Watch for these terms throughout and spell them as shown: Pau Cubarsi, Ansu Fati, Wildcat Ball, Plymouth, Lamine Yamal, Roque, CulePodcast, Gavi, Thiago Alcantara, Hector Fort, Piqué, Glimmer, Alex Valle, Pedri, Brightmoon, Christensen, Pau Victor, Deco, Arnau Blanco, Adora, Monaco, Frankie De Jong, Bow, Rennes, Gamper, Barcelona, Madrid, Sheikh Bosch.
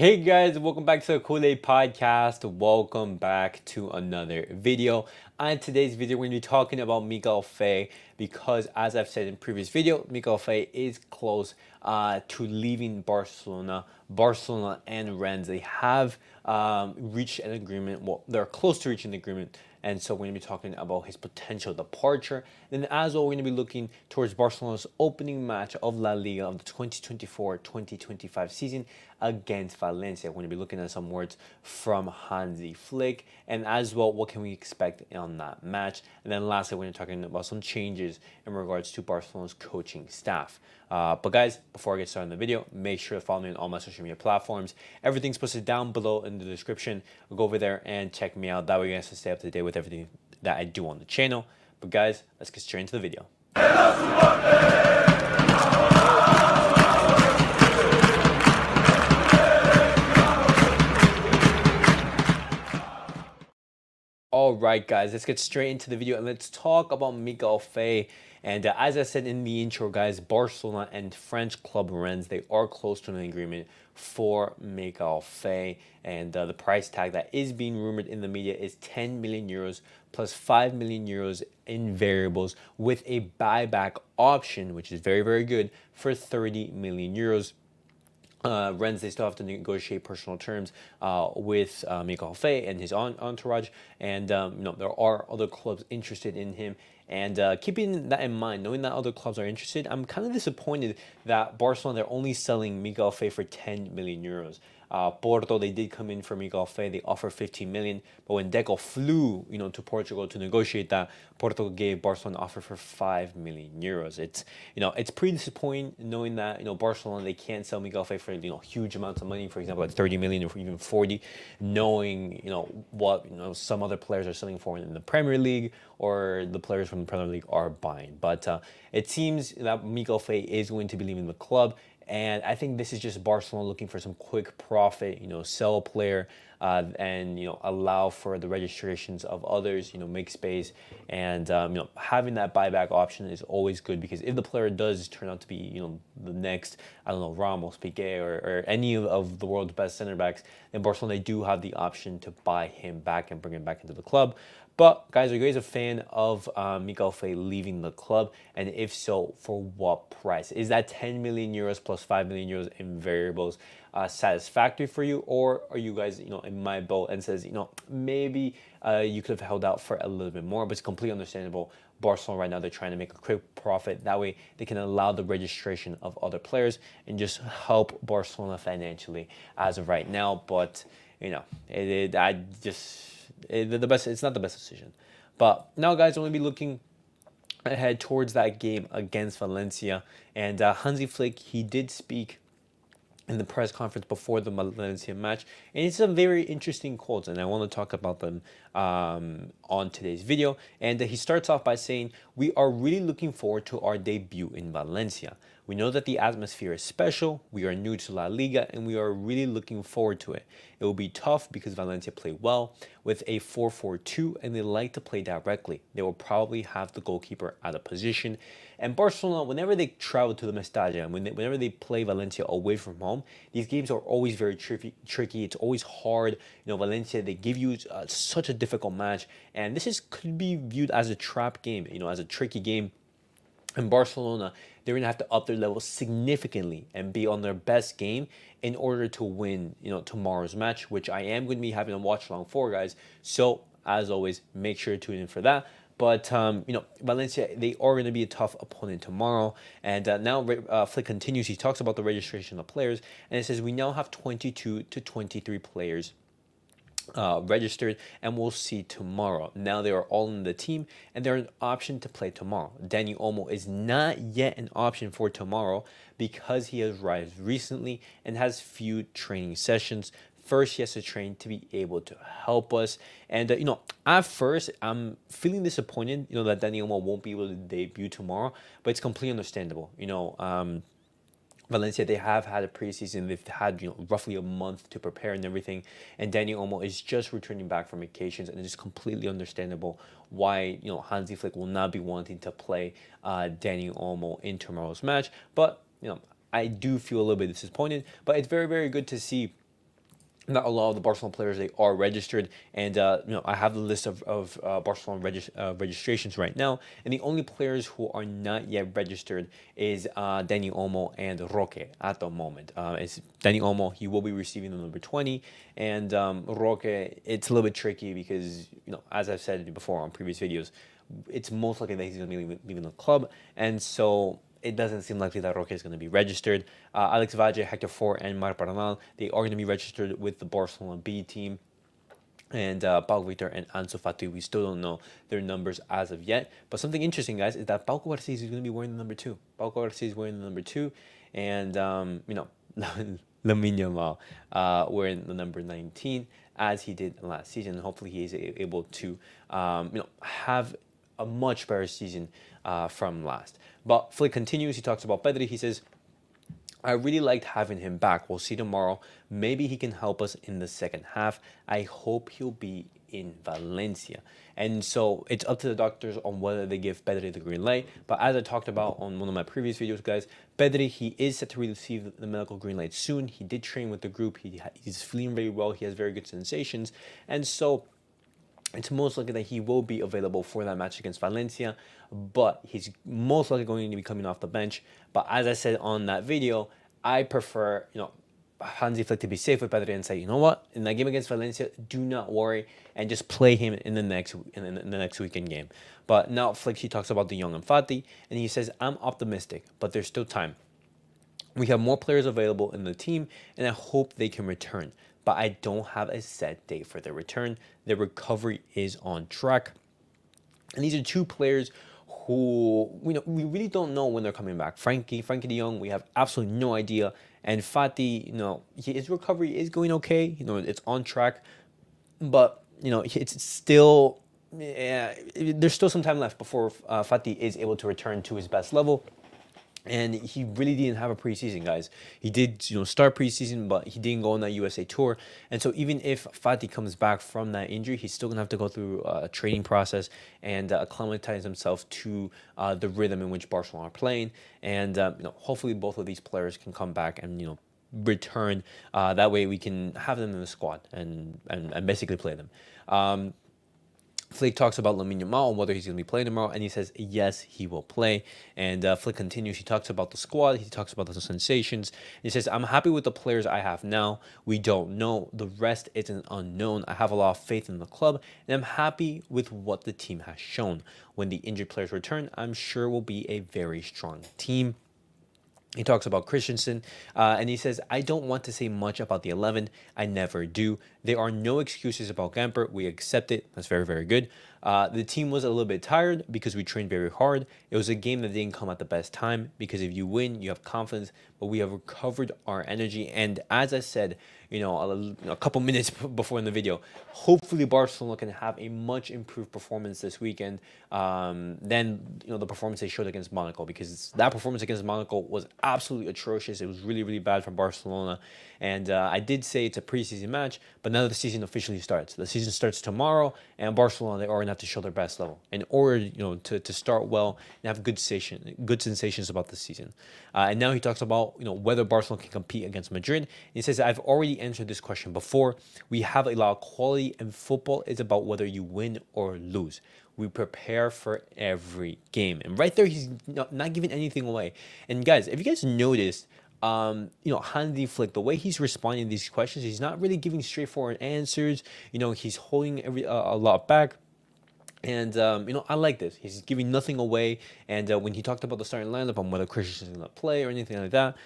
Hey guys, welcome back to the CulePodcast. Welcome back to another video. On today's video, we're going to be talking about Mikayil Faye because, as I've said in previous video, Mikayil Faye is close to leaving Barcelona. Barcelona and Rennes, they have reached an agreement. Well, they're close to reaching an agreement. And so we're going to be talking about his potential departure. Then as well, we're going to be looking towards Barcelona's opening match of La Liga of the 2024-2025 season against Valencia. We're going to be looking at some words from Hansi Flick. And as well, what can we expect on that match? And then lastly, we're going to be talking about some changes in regards to Barcelona's coaching staff. But guys, before I get started on the video, make sure to follow me on all my social media platforms. Everything's posted down below in the description. Go over there and check me out. That way you guys can stay up to date with everything that I do on the channel. But guys, let's get straight into the video. All right, guys, let's get straight into the video and let's talk about Mikayil Faye. And as I said in the intro, guys, Barcelona and French club Rennes, they are close to an agreement for Mikayil Faye. And the price tag that is being rumored in the media is 10 million euros plus 5 million euros in variables with a buyback option, which is very, very good, for 30 million euros. Rennes, they still have to negotiate personal terms with Mikayil Faye and his entourage. And you know, there are other clubs interested in him. And keeping that in mind, knowing that other clubs are interested, I'm kind of disappointed that Barcelona, they're only selling Mikayil Faye for 10 million euros. Porto, they did come in for Mikayil Faye. They offered 15 million. But when Deco flew, you know, to Portugal to negotiate that, Porto gave Barcelona an offer for 5 million euros. It's, you know, it's pretty disappointing knowing that, you know, Barcelona, they can't sell Mikayil Faye for, you know, huge amounts of money, for example, like 30 million or even 40, knowing, you know, what, you know, some other players are selling for in the Premier League or the players from the Premier League are buying. But it seems that Mikayil Faye is going to be leaving the club. And I think this is just Barcelona looking for some quick profit, you know, sell a player and, you know, allow for the registrations of others, you know, make space. And, you know, having that buyback option is always good because if the player does turn out to be, you know, the next, I don't know, Ramos, Piqué, or any of the world's best center backs, then Barcelona, they do have the option to buy him back and bring him back into the club. But guys, are you guys a fan of Mikayil Faye leaving the club? And if so, for what price? Is that 10 million euros plus 5 million euros in variables satisfactory for you? Or are you guys, you know, in my boat and says, you know, maybe you could have held out for a little bit more? But it's completely understandable. Barcelona right now, they're trying to make a quick profit. That way they can allow the registration of other players and just help Barcelona financially as of right now. But, you know, it's not the best decision. But now, guys, I'm going to be looking ahead towards that game against Valencia. And Hansi Flick, he did speak in the press conference before the Valencia match, and it's some very interesting quotes, and I want to talk about them on today's video. And he starts off by saying, "We are really looking forward to our debut in Valencia. We know that the atmosphere is special, we are new to La Liga, and we are really looking forward to it. It will be tough because Valencia play well with a 4-4-2 and they like to play directly. They will probably have the goalkeeper out of position. And Barcelona, whenever they travel to the Mestalla, and whenever they play Valencia away from home, these games are always very tricky. It's always hard. You know, Valencia, they give you such a difficult match. And this could be viewed as a trap game, you know, as a tricky game. And Barcelona, they're going to have to up their level significantly and be on their best game in order to win, you know, tomorrow's match, which I am going to be having a watch along for, guys. So, as always, make sure to tune in for that. But, you know, Valencia, they are going to be a tough opponent tomorrow. And now Flick continues. He talks about the registration of players. And it says, we now have 22 to 23 players registered, and we'll see tomorrow. Now they are all in the team and they're an option to play tomorrow. Dani Olmo is not yet an option for tomorrow because he has arrived recently and has few training sessions. First, he has to train to be able to help us. And, you know, at first, I'm feeling disappointed, you know, that Dani Olmo won't be able to debut tomorrow, but it's completely understandable. You know, Valencia, they have had a preseason. They've had, you know, roughly a month to prepare and everything. And Dani Olmo is just returning back from vacations, and it's completely understandable why, you know, Hansi Flick will not be wanting to play Dani Olmo in tomorrow's match. But, you know, I do feel a little bit disappointed. But it's very, very good to see not a lot of the Barcelona players, they are registered. And, you know, I have the list of Barcelona registrations right now. And the only players who are not yet registered is Dani Olmo and Roque at the moment. It's Dani Olmo, he will be receiving the number 20. And Roque, it's a little bit tricky because, you know, as I've said before on previous videos, it's most likely that he's going to be leaving the club. And so it doesn't seem likely that Roque is going to be registered. Alex Valle, Hector Fort, and Marc Bernal, they are going to be registered with the Barcelona B team. And Pau Victor and Ansu Fati, we still don't know their numbers as of yet. But something interesting, guys, is that Pau Cubarsi is going to be wearing the number 2. Pau Cubarsi is wearing the number 2. And, you know, Lamine Yamal wearing the number 19 as he did last season. Hopefully he is able to, you know, have a much better season from last. But Flick continues. He talks about Pedri. He says, I really liked having him back. We'll see tomorrow. Maybe he can help us in the second half. I hope he'll be in Valencia. And so it's up to the doctors on whether they give Pedri the green light. But as I talked about on one of my previous videos, guys, Pedri, he is set to receive the medical green light soon. He did train with the group. He's feeling very well. He has very good sensations. And so it's most likely that he will be available for that match against Valencia, but he's most likely going to be coming off the bench. But as I said on that video, I prefer, you know, Hansi Flick to be safe with Pedri and say, you know what, in that game against Valencia, do not worry and just play him in the next weekend game. But now Flick, he talks about De Jong and Fati, and he says, I'm optimistic, but there's still time. We have more players available in the team, and I hope they can return. But I don't have a set date for their return. Their recovery is on track. And these are two players who, you know, we really don't know when they're coming back. Frankie De Jong, we have absolutely no idea. And Fati, you know, his recovery is going okay. You know, it's on track. But, you know, it's still, yeah, there's still some time left before Fati is able to return to his best level. And he really didn't have a preseason, guys. He did, you know, start preseason, but he didn't go on that USA tour. And so even if Fati comes back from that injury, he's still going to have to go through a training process and acclimatize himself to the rhythm in which Barcelona are playing. And, you know, hopefully both of these players can come back and, you know, return. That way we can have them in the squad and basically play them. Flick talks about Lamine Yamal and whether he's going to be playing tomorrow, and he says, yes, he will play. And Flick continues. He talks about the squad. He talks about the sensations. He says, I'm happy with the players I have now. We don't know. The rest is an unknown. I have a lot of faith in the club, and I'm happy with what the team has shown. When the injured players return, I'm sure we'll be a very strong team. He talks about Christensen, and he says, I don't want to say much about the 11. I never do. There are no excuses about Gamper. We accept it. That's very, very good. The team was a little bit tired because we trained very hard. It was a game that didn't come at the best time because if you win, you have confidence, but we have recovered our energy. And as I said, you know, a couple minutes before in the video, hopefully Barcelona can have a much improved performance this weekend than, you know, the performance they showed against Monaco, because that performance against Monaco was absolutely atrocious. It was really, really bad from Barcelona. And I did say it's a preseason match, but now the season officially starts. The season starts tomorrow, and Barcelona, they are going to have to show their best level in order, you know, to start well and have good sensations about the season. And now he talks about, you know, whether Barcelona can compete against Madrid. He says, I've already answered this question before. We have a lot of quality, and football is about whether you win or lose. We prepare for every game. And right there, he's not giving anything away. And guys, if you guys noticed, you know, Hansi Flick, the way he's responding to these questions, he's not really giving straightforward answers. You know, he's holding a lot back. And, you know, I like this. He's giving nothing away. And when he talked about the starting lineup on whether Christensen is going to play or anything like that,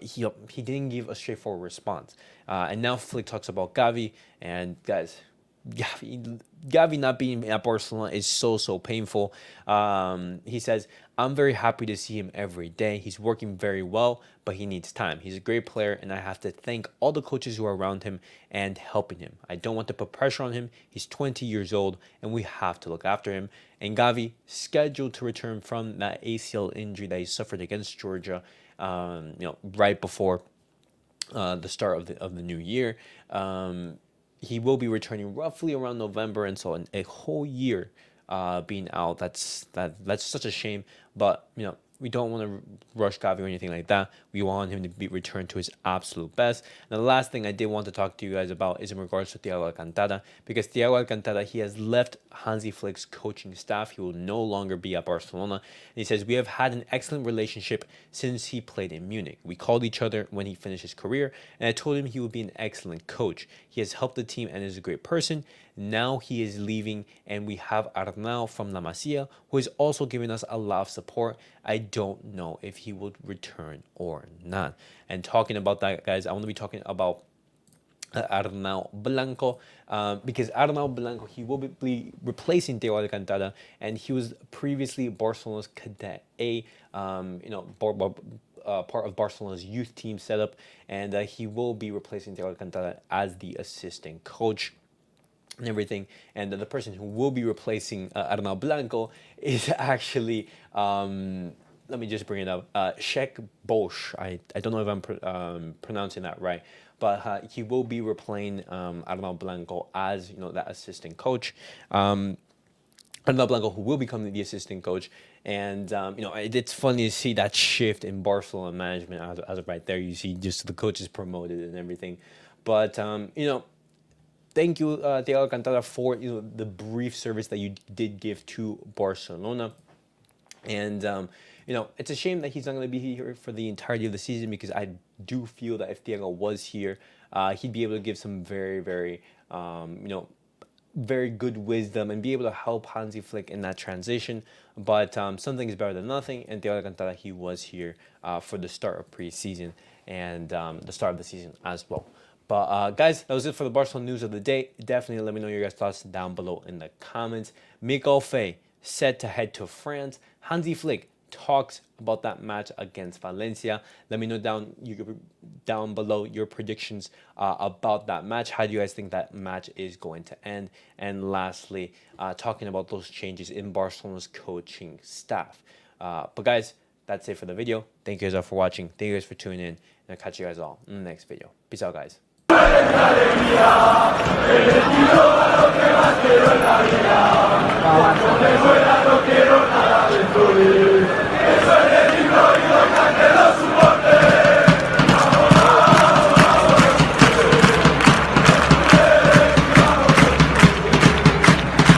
he didn't give a straightforward response. And now Flick talks about Gavi. And, guys, Gavi not being at Barcelona is so painful. He says, I'm very happy to see him every day. He's working very well, but he needs time. He's a great player, and I have to thank all the coaches who are around him and helping him. I don't want to put pressure on him. He's 20 years old, and we have to look after him. And Gavi, scheduled to return from that ACL injury that he suffered against Georgia, you know, right before the start of the new year. He will be returning roughly around November, and so a whole year being out. That's such a shame. But, you know, We don't want to rush Gavi or anything like that. We want him to be returned to his absolute best. And the last thing I did want to talk to you guys about is in regards to Thiago Alcantara, because Thiago Alcantara, he has left Hansi Flick's coaching staff. He will no longer be at Barcelona. And he says, we have had an excellent relationship since he played in Munich. We called each other when he finished his career, and I told him he would be an excellent coach. He has helped the team and is a great person. Now he is leaving, and we have Arnau from La Masia, who is also giving us a lot of support. I don't know if he will return or not. And talking about that, guys, I want to be talking about Arnau Blanco, because Arnau Blanco, he will be replacing Thiago Alcantara, and he was previously Barcelona's Cadet A, part of Barcelona's youth team setup, and he will be replacing Thiago Alcantara as the assistant coach and everything. And the person who will be replacing Arnau Blanco is actually, let me just bring it up, Sheikh Bosch. I don't know if I'm pronouncing that right, but he will be replaying Arnau Blanco as, that assistant coach. Arnau Blanco, who will become the assistant coach. And, it's funny to see that shift in Barcelona management as of right there. You see just the coaches promoted and everything. But, thank you, Thiago Alcantara, for the brief service that you did give to Barcelona. And, it's a shame that he's not going to be here for the entirety of the season, because I do feel that if Thiago was here, he'd be able to give some very, very, very good wisdom and be able to help Hansi Flick in that transition. But something is better than nothing. And Thiago Alcantara, he was here for the start of preseason and the start of the season as well. But guys, that was it for the Barcelona news of the day. Definitely let me know your guys' thoughts down below in the comments. Mikayil Faye set to head to France. Hansi Flick talks about that match against Valencia. Let me know down below your predictions about that match. How do you guys think that match is going to end? And lastly, talking about those changes in Barcelona's coaching staff. But guys, that's it for the video. Thank you guys all for watching. Thank you guys for tuning in. And I'll catch you guys all in the next video. Peace out, guys.